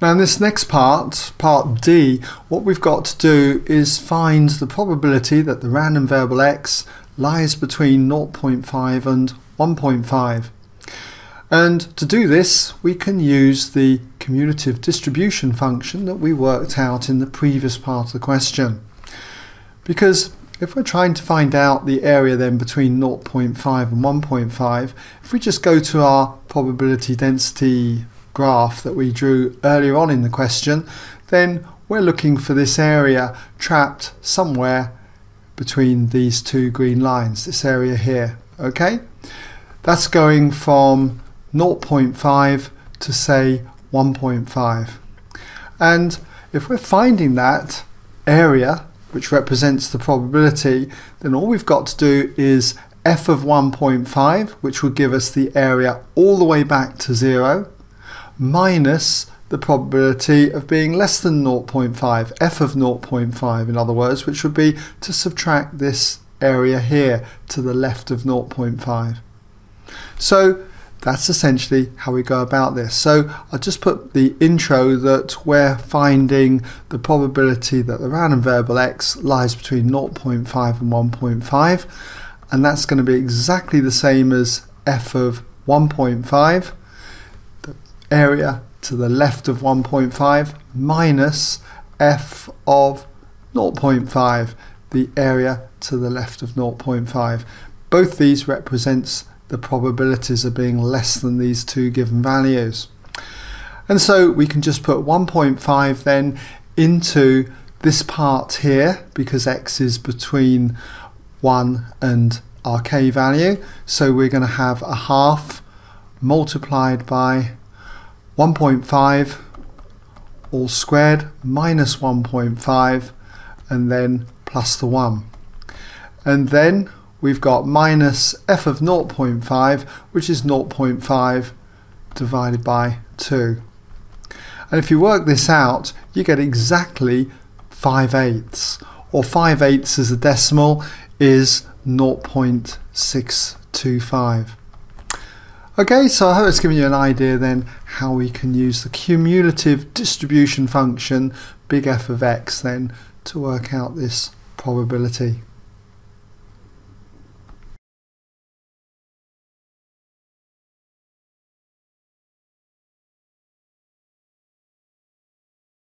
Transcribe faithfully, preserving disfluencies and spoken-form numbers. Now in this next part, part D, what we've got to do is find the probability that the random variable x lies between zero point five and one point five. And to do this, we can use the commutative distribution function that we worked out in the previous part of the question. Because if we're trying to find out the area then between zero point five and one point five, if we just go to our probability density graph that we drew earlier on in the question, then we're looking for this area trapped somewhere between these two green lines, this area here. Okay, that's going from zero point five to say one point five, and if we're finding that area which represents the probability, then all we've got to do is f of one point five, which will give us the area all the way back to zero, minus the probability of being less than zero point five, f of zero point five in other words, which would be to subtract this area here to the left of zero point five. So that's essentially how we go about this. So I'll just put the intro that we're finding the probability that the random variable x lies between zero point five and one point five, and that's going to be exactly the same as f of one point five, the area to the left of one point five, minus f of zero point five, the area to the left of zero point five. Both these represents the probabilities of being less than these two given values. And so we can just put one point five then into this part here, because x is between one and our k value, so we're going to have a half multiplied by one point five all squared minus one point five and then plus the one. And then we've got minus f of zero point five, which is zero point five divided by two. And if you work this out, you get exactly five eighths, or five eighths as a decimal is zero point six two five. Okay, so I hope it's given you an idea then how we can use the cumulative distribution function, big F of x then, to work out this probability.